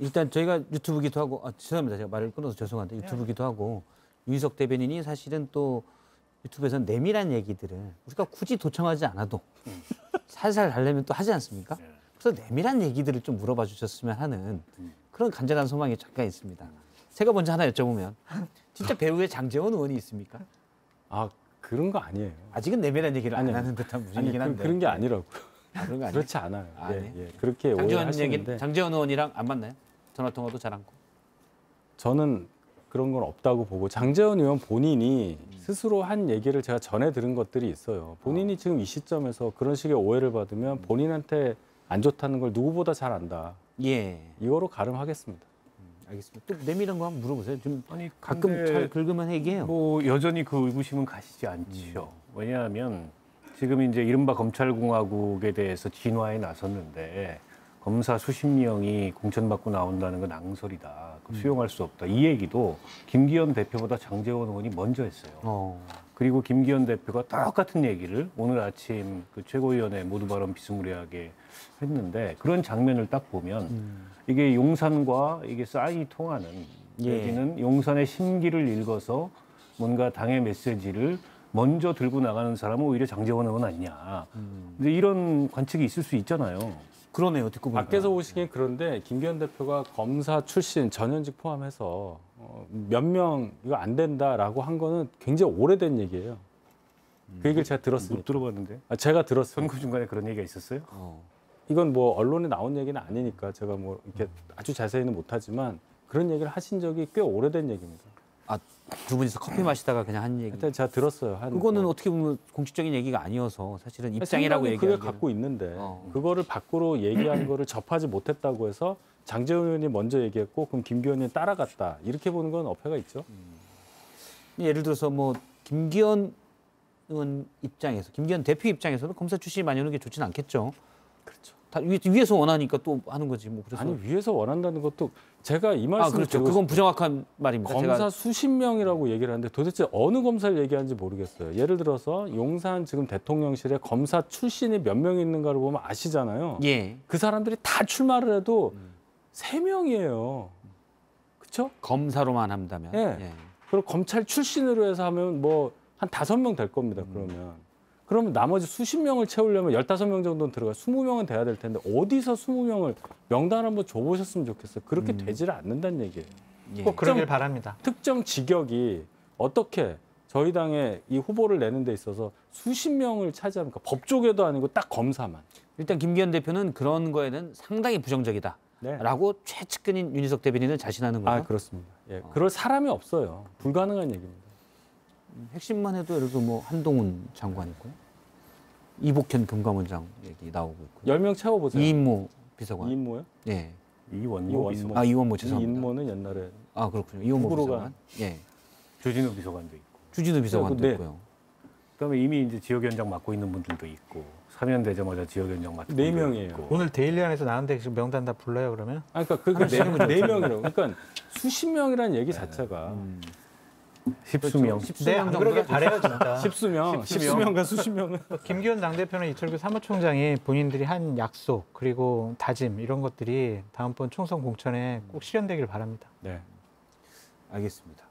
일단 저희가 유튜브기도 하고, 아, 죄송합니다. 제가 말을 끊어서 죄송한데 유튜브기도 하고, 윤희석 대변인이 사실은 또 유튜브에서는 내밀한 얘기들을 우리가 굳이 도청하지 않아도 살살 달래면 또 하지 않습니까? 그래서 내밀한 얘기들을 좀 물어봐 주셨으면 하는 그런 간절한 소망이 잠깐 있습니다. 제가 먼저 하나 여쭤보면, 진짜 배우의 장제원 의원이 있습니까? 아, 그런 거 아니에요. 아직은 내밀한 얘기를 안 하는 듯한 분위기긴 한데. 그런 게 아니라고요. 아, 그렇지 않아요. 아, 네. 예, 예. 그렇게 오해하시는데. 장제원 의원이랑 안 만나요? 전화 통화도 잘 않고. 저는 그런 건 없다고 보고, 장제원 의원 본인이 스스로 한 얘기를 제가 전해 들은 것들이 있어요. 본인이 지금 이 시점에서 그런 식의 오해를 받으면 본인한테 안 좋다는 걸 누구보다 잘 안다. 예. 이거로 가름하겠습니다. 알겠습니다. 또 내밀한 거 한번 물어보세요. 좀 아니, 가끔 잘 긁으면 얘기해요. 뭐 여전히 그 의구심은 가시지 않죠. 왜냐하면 지금 이제 이른바 검찰공화국에 대해서 진화에 나섰는데 검사 수십 명이 공천받고 나온다는 건 낭설이다. 수용할 수 없다. 이 얘기도 김기현 대표보다 장제원 의원이 먼저 했어요. 그리고 김기현 대표가 똑같은 얘기를 오늘 아침 그 최고위원회 모두 발언 비스무리하게 했는데, 그런 장면을 딱 보면 이게 용산과 이게 싸이 통하는, 여기는 용산의 심기를 읽어서 뭔가 당의 메시지를 먼저 들고 나가는 사람은 오히려 장제원 의원 아니냐. 근데 이런 관측이 있을 수 있잖아요. 그러네요. 듣고 보니까. 밖에서 보시기엔 그런데 김기현 대표가 검사 출신 전현직 포함해서 몇 명 이거 안 된다라고 한 거는 굉장히 오래된 얘기예요. 그 얘기를 제가 들었습니다. 못 들어봤는데. 아, 제가 들었어요. 선거 중간에 그런 얘기가 있었어요? 이건 뭐 언론에 나온 얘기는 아니니까 제가 뭐 이렇게 아주 자세히는 못하지만 그런 얘기를 하신 적이 꽤 오래된 얘기입니다. 아, 두 분이서 커피 마시다가 그냥 한 얘기. 일단 제가 들었어요. 한 그거는 뭐. 어떻게 보면 공식적인 얘기가 아니어서 사실은 입장이라고 얘기하기는. 그걸 갖고 있는데 그거를 밖으로 얘기한 거를 접하지 못했다고 해서 장제원 의원이 먼저 얘기했고 그럼 김기현 의원이 따라갔다. 이렇게 보는 건 어폐가 있죠. 예를 들어서 뭐 김기현 의원 입장에서, 김기현 대표 입장에서는 검사 출신이 많이 오는 게 좋지는 않겠죠. 그렇죠. 다 위에서 원하니까 또 하는 거지 뭐. 그래서 아니 위에서 원한다는 것도 제가 이 말씀을 그렇죠. 그건 부정확한 말입니다. 검사 제가. 수십 명이라고 얘기를 하는데 도대체 어느 검사를 얘기하는지 모르겠어요. 예를 들어서 용산 지금 대통령실에 검사 출신이 몇 명 있는가를 보면 아시잖아요. 예. 그 사람들이 다 출마를 해도 3명이에요. 그렇죠? 검사로만 한다면. 예. 예. 그리고 검찰 출신으로 해서 하면 뭐 한 5명 될 겁니다. 그러면. 그러면 나머지 수십 명을 채우려면 15명 정도는 들어가요. 20명은 돼야 될 텐데 어디서 20명을 명단 한번 줘보셨으면 좋겠어요. 그렇게 되지를 않는다는 얘기예요. 예. 꼭 그러길 바랍니다. 특정 직역이 어떻게 저희 당에 이 후보를 내는 데 있어서 수십 명을 차지합니까? 법조계도 아니고 딱 검사만. 일단 김기현 대표는 그런 거에는 상당히 부정적이다. 네. 라고 최측근인 윤희석 대변인은 자신하는 거죠? 아, 그렇습니다. 예. 그럴 사람이 없어요. 불가능한 얘기입니다. 핵심만 해도 예를 들어 뭐 한동훈 장관 있고요. 이복현 금감원장 얘기 나오고 있고요. 10명 채워보세요. 이인모 비서관. 이인모요? 예. 이원모 비서관. 아, 이원모 죄송합니다. 이인모는 옛날에. 아, 그렇군요. 이원모 비서관. 예. 조진우 비서관도 있고. 주진우 비서관도 네. 있고요. 그다음에 이미 이제 지역위원장 맡고 있는 분들도 있고. 사면되자마자 지역위원장 맡은 분들도 4명이에요. 있고. 오늘 데일리안에서 나왔는데 지금 명단 다 불러요 그러면? 아, 그러니까 그게 4명이라고. 그러니까 수십 명이라는 얘기 자체가. 십수명. 십수명. 네, 그렇게 바래요 진짜. 십수명. 십수명과 수십명은. 김기현 당대표는 이철규 사무총장이 본인들이 한 약속 그리고 다짐 이런 것들이 다음번 총선 공천에 꼭 실현되길 바랍니다. 네. 알겠습니다.